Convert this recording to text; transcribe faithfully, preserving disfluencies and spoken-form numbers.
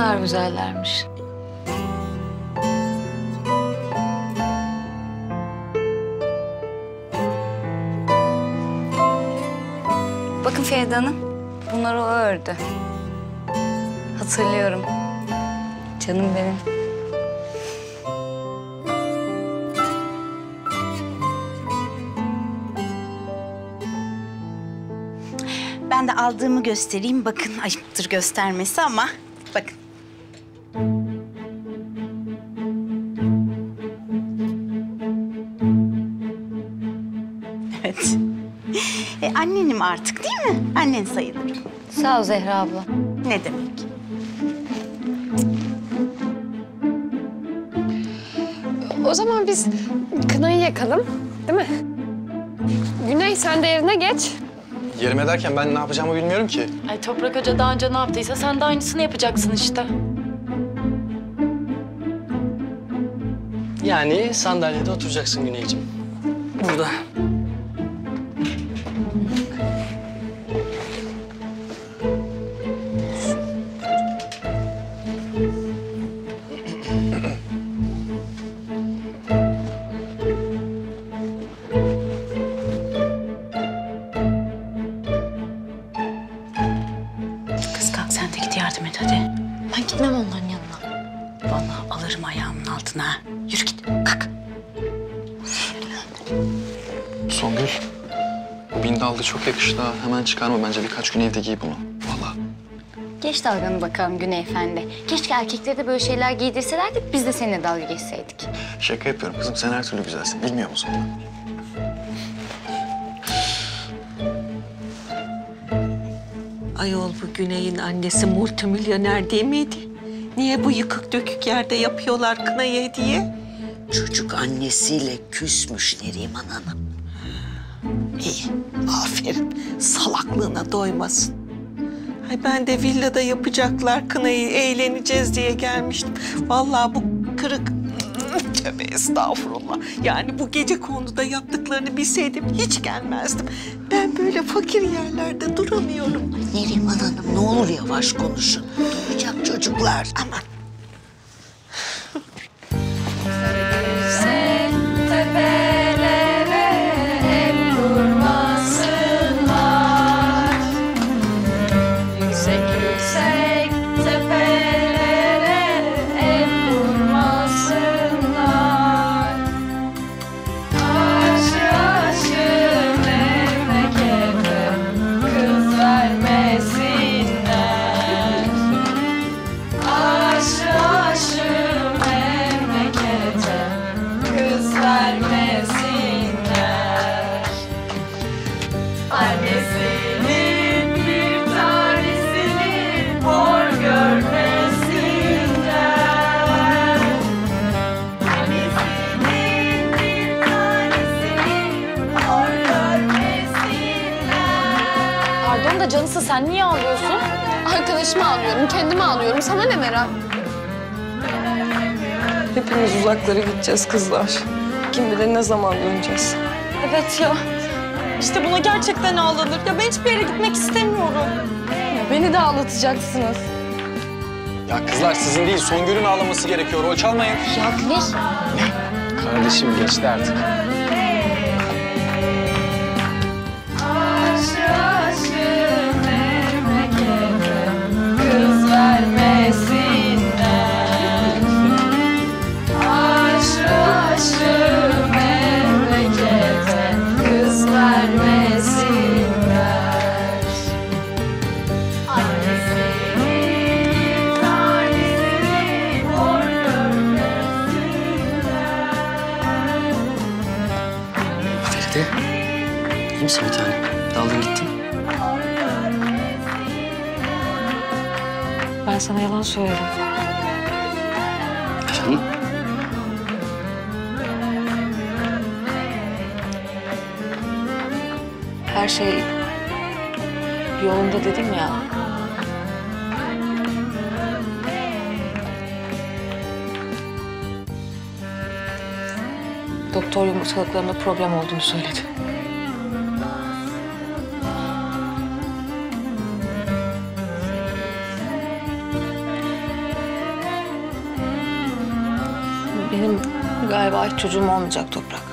kadar güzellermiş. Bakın Feyda Hanım, bunları o ördü. Hatırlıyorum. Canım benim. Ben de aldığımı göstereyim. Bakın, ayıptır göstermesi ama bakın. Evet. E, annenim artık değil mi? Annen sayılır. Sağ ol Zehra abla. Ne demek? O zaman biz kınayı yakalım, değil mi? Güney, sen de yerine geç. Yerime derken ben ne yapacağımı bilmiyorum ki. Ay Toprak Hoca daha önce ne yaptıysa sen de aynısını yapacaksın işte. Yani sandalyede oturacaksın Güneyciğim. Burada. Songül, bu bin dalga çok yakıştı. Hemen çıkarma bence, birkaç gün evde giy bunu. Vallahi. Geç dalganı bakalım Güney Efendi. Keşke erkeklere de böyle şeyler giydirselerdi, biz de seninle dalga geçseydik. Şaka yapıyorum kızım, sen her türlü güzelsin. Bilmiyor musun bunu? Ayol, bu Güney'in annesi multimilyoner değil miydi? Niye bu yıkık dökük yerde yapıyorlar kınayı hediye? Çocuk annesiyle küsmüş Neriman Hanım. İyi, aferin. Salaklığına doymasın. Ay ben de villada yapacaklar kınayı, eğleneceğiz diye gelmiştim. Vallahi bu kırık... Tövbe estağfurullah. Yani bu gecekonuda yaptıklarını bilseydim hiç gelmezdim. Ben böyle fakir yerlerde duramıyorum. Ay Neriman Hanım, ne olur yavaş konuşun. Duyacak çocuklar. Aman. Canısı sen niye ağlıyorsun? Arkadaşımı ağlıyorum, kendimi ağlıyorum. Sana ne merak? Hepimiz uzaklara gideceğiz kızlar. Kim bilir ne zaman döneceğiz. Evet ya. İşte buna gerçekten ağlanır. Ya ben hiçbir yere gitmek istemiyorum. Ya beni de ağlatacaksınız. Ya kızlar sizin değil, Songül'ün ağlaması gerekiyor. Rol çalmayın. Ya ne? Kardeşim geçti artık. İyi misin bir tane? Daldın gittin. Ben sana yalan söyledim. Efendim? Her şey yolunda dedim ya. Doktor yumurtalıklarında problem olduğunu söyledi. benim galiba hiç çocuğum olmayacak Toprak.